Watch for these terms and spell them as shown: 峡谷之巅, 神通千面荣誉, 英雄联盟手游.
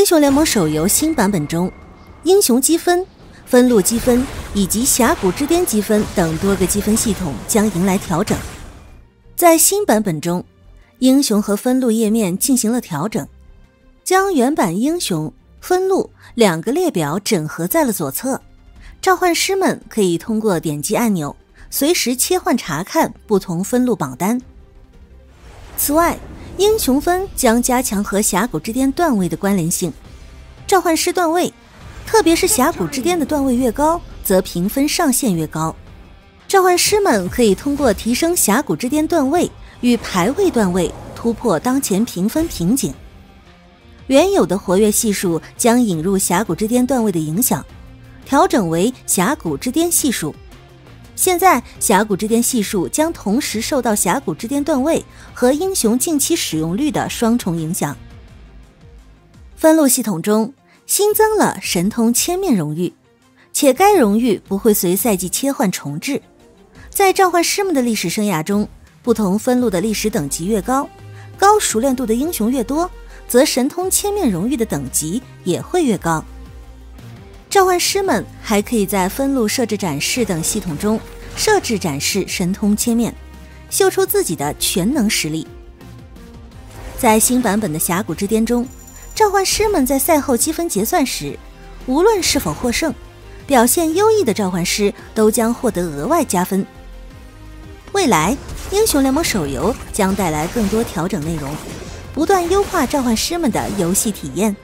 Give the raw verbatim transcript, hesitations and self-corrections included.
英雄联盟手游新版本中，英雄积分、分路积分以及峡谷之巅积分等多个积分系统将迎来调整。在新版本中，英雄和分路页面进行了调整，将原版英雄、分路两个列表整合在了左侧。召唤师们可以通过点击按钮，随时切换查看不同分路榜单。此外，英雄分将加强和峡谷之巅段位的关联性。召唤师段位，特别是峡谷之巅的段位越高，则评分上限越高。召唤师们可以通过提升峡谷之巅段位与排位段位，突破当前评分瓶颈。原有的活跃系数将引入峡谷之巅段位的影响，调整为峡谷之巅系数。现在，峡谷之巅系数将同时受到峡谷之巅段位和英雄近期使用率的双重影响。分路系统中新增了神通千面荣誉，且该荣誉不会随赛季切换重置。在召唤师们的历史生涯中，不同分路的历史等级越高，高熟练度的英雄越多，则神通千面荣誉的等级也会越高。召唤师们还可以在分路设置展示等系统中设置展示神通千面，秀出自己的全能实力。在新版本的峡谷之巅中，召唤师们在赛后积分结算时，无论是否获胜，表现优异的召唤师都将获得额外加分。未来，英雄联盟手游将带来更多调整内容，不断优化召唤师们的游戏体验。